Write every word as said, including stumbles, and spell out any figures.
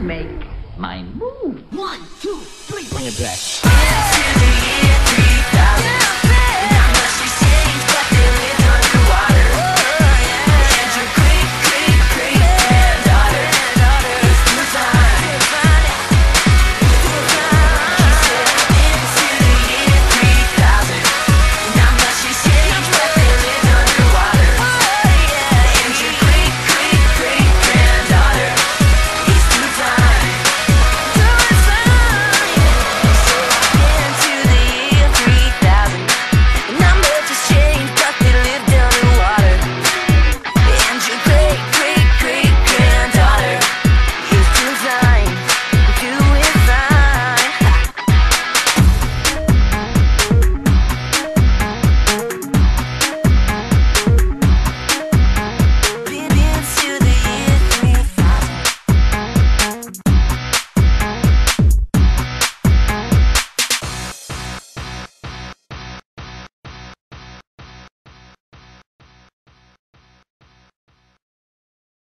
Make my move. One, two, three, bring it back.